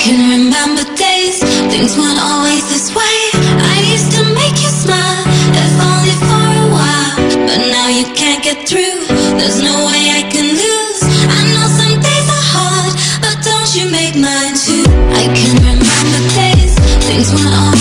can remember days, things weren't always this way. I used to make you smile, if only for a while. But now you can't get through, there's no way I can lose. I know some days are hard, but don't you make mine too. I can remember days, things weren't always